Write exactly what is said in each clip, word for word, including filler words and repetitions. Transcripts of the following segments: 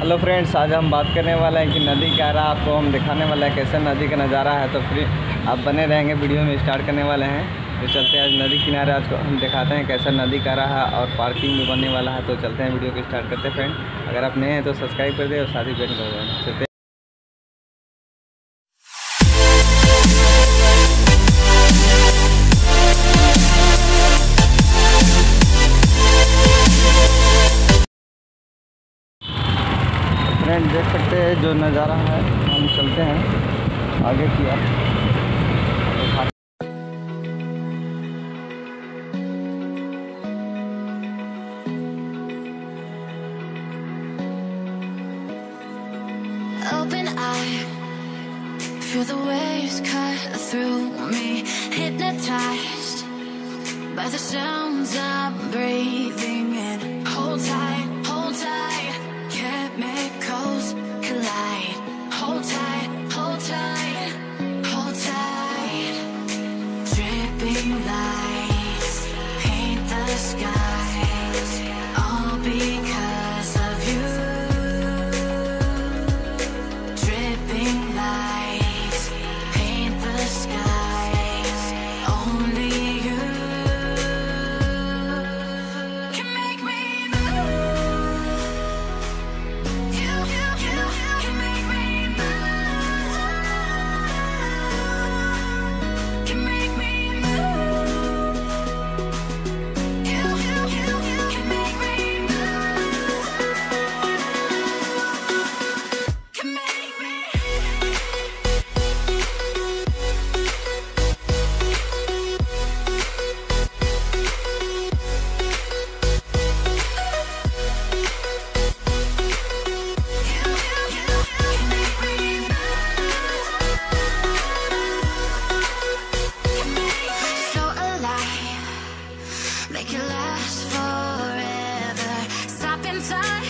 Hello friends, आज हम बात करने वाले हैं कि नदी किनारा आपको हम दिखाने वाले हैं कैसे नदी का नज़ारा है। तो फ्री आप बने रहेंगे, वीडियो में स्टार्ट करने वाले हैं। तो चलते हैं आज नदी किनारे, आज को हम दिखाते हैं कैसा नदी किनारा है और पार्किंग भी बनने वाला है। तो चलते हैं, वीडियो को स्टार्ट करते हैं। फ्रेंड, अगर आप नए हैं तो सब्सक्राइब कर दें और साथ ही बेल कर दें। चलते देख सकते हैं जो नज़ारा है, हम चलते हैं आगे की ओर। Open eye, feel the waves cut through me, hypnotized by the sounds I'm breathing in. Hold tight, hold tight, chemicals collide. Hold tight, hold tight, hold tight. Dripping lights paint the skies, all because of you. Dripping lights paint the skies, only you can make me move. You, you, you, you can make me move. Can make me move. You, you, you, you can make me move. Can make me. You, you, you, you can make me move. Can make me so alive. Make it last forever. Stop in time.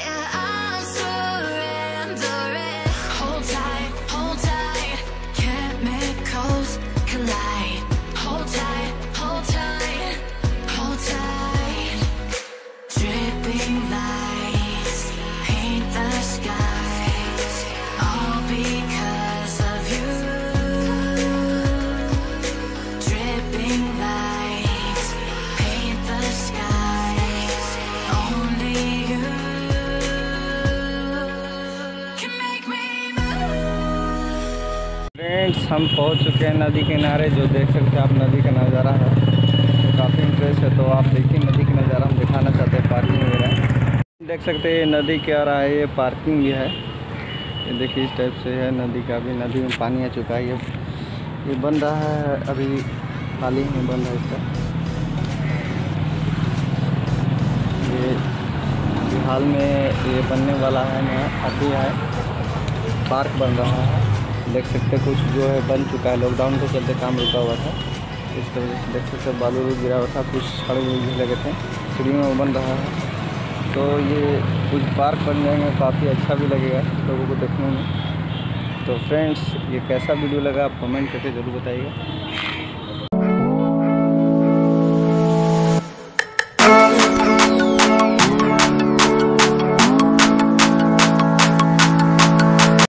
Yeah, I'm surrendering. Hold tight, hold tight. Chemicals collide. Hold tight, hold tight, hold tight. Dripping lights paint the skies, all because of you. Dripping lights paint the skies, only you can make me move. Friends, हम पहुंच चुके हैं नदी किनारे। जो देख सकते हैं आप, नदी का नज़ारा है, तो काफ़ी इंटरेस्ट है। तो आप देखिए नदी का नज़ारा हम दिखाना चाहते हैं। पार्किंग वगैरह देख सकते हैं, ये नदी क्या रहा है, ये पार्किंग भी है। ये देखिए इस टाइप से है नदी का। अभी नदी में पानी आ चुका है। ये ये बन रहा है, अभी हाल ही में बन रहा है इसका। ये अभी हाल में ये बनने वाला है, नया अभी है पार्क बन रहा है। देख सकते हैं कुछ जो है बन चुका है। लॉकडाउन के चलते काम रुका हुआ था, इसकी वजह से देख सकते बालू भी गिरा हुआ था, कुछ खड़े भी लगे थे, सीढ़ी में बन रहा है। तो ये कुछ पार्क बन जाएंगे, काफ़ी अच्छा भी लगेगा लोगों को देखने में। तो फ्रेंड्स, ये कैसा वीडियो लगा आप कमेंट करके ज़रूर बताइएगा।